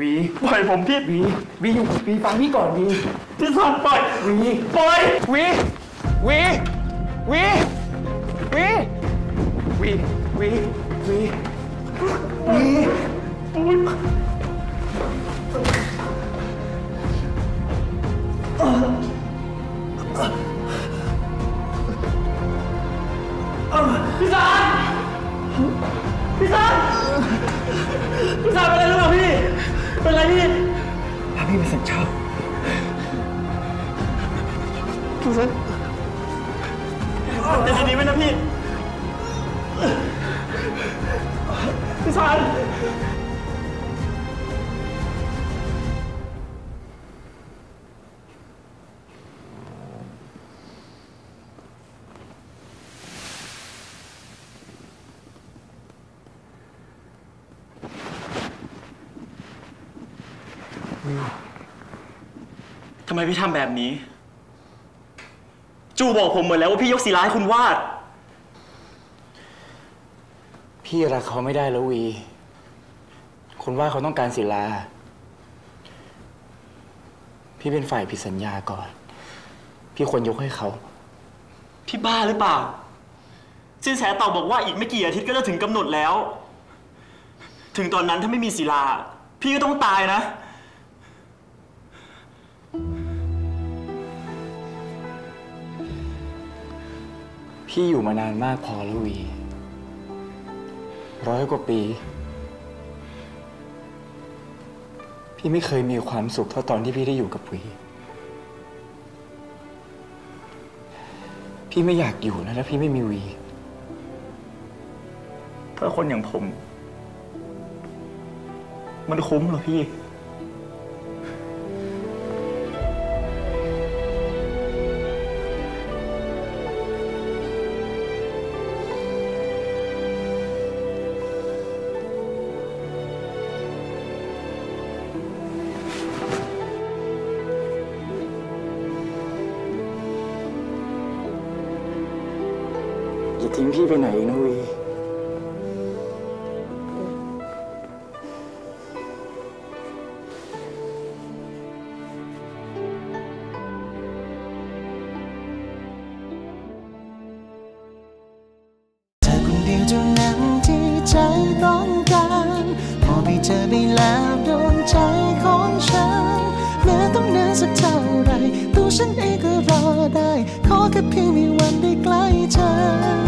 วีปล่อยผมพี่วีวีอยู่วีฟังพี่ก่อนวีพี่สอนปล่อยวีปล่อยวีวีวีวีวีวีวีพี่สอนพี่สอนพี่สอนเป็นอะไรรู้ป่ะพี่เป็นอะไรพี่พาพี่ไปสัญชาติพี่สอนจะดีไหมนะพี่พี่สอนทำไมพี่ทำแบบนี้จูบอกผมเหมือนแล้วว่าพี่ยกศิลาให้คุณวาดพี่รักเขาไม่ได้แล้ววีคุณว่าเขาต้องการศิลาพี่เป็นฝ่ายผิดสัญญาก่อนพี่ควรยกให้เขาพี่บ้าหรือเปล่าสินแสเต่าบอกว่าอีกไม่กี่อาทิตย์ก็จะถึงกำหนดแล้วถึงตอนนั้นถ้าไม่มีศิลาพี่ก็ต้องตายนะพี่อยู่มานานมากพอแล้ววี100 กว่าปีพี่ไม่เคยมีความสุขเท่าตอนที่พี่ได้อยู่กับวีพี่ไม่อยากอยู่นะถ้าพี่ไม่มีวีเพื่อคนอย่างผมมันคุ้มเหรอพี่ทิ้งพี่ไปไหนนะวีเธอคนเดียวเท่านั้นที่ใจต้องการพอไปเจอไปแล้วโดนใจของฉันแม้ต้องเดินสักเท่าไรตัวฉันเองก็รอได้ขอแค่เพียงมีวันได้ใกล้เธอ